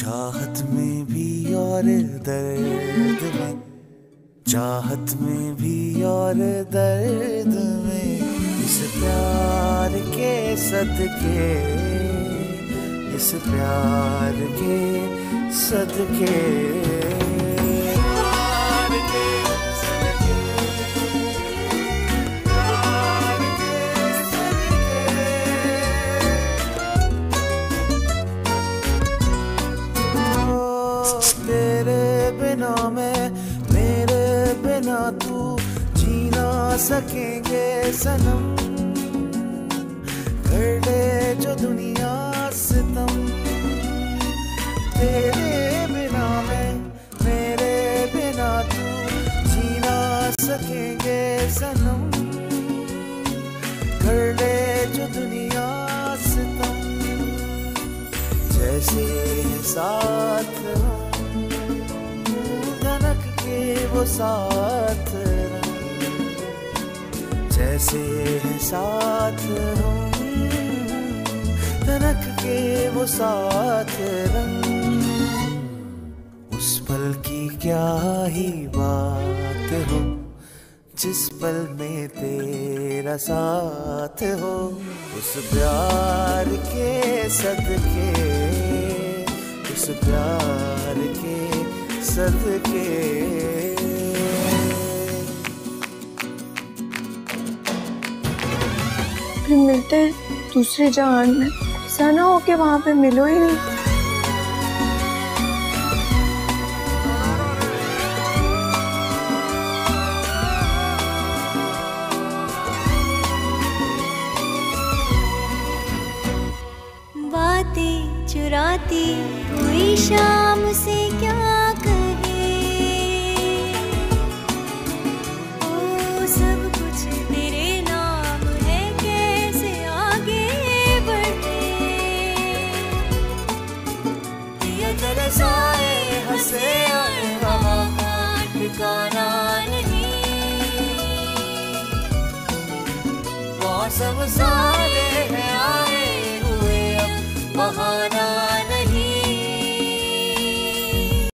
चाहत में भी और दर्द में, चाहत में भी और दर्द में, इस प्यार के सदके, इस प्यार के सदके, प्यार के सदके, प्यार के सदके। ओ तेरे बिना मैं, मेरे बिना तू जीना सकेंगे सनम, कर दे जो दुनिया सितम। तेरे बिना मैं, मेरे बिना तू जीना सकेंगे सनम, कर दे जो दुनिया सितम। जैसे साथ धनक के वो साथ, जैसे साथ तनक के वो साथ रंग। उस पल की क्या ही बात हो, जिस पल में तेरा साथ हो, उस प्यार के सदके, उस प्यार के सदके। मिलते हैं दूसरे जहान में, ऐसा ना हो कि वहां पे मिलो ही नहीं। बातें चुराती हुई शाम से क्या सब सारे हैं आए हुए अब बहाने।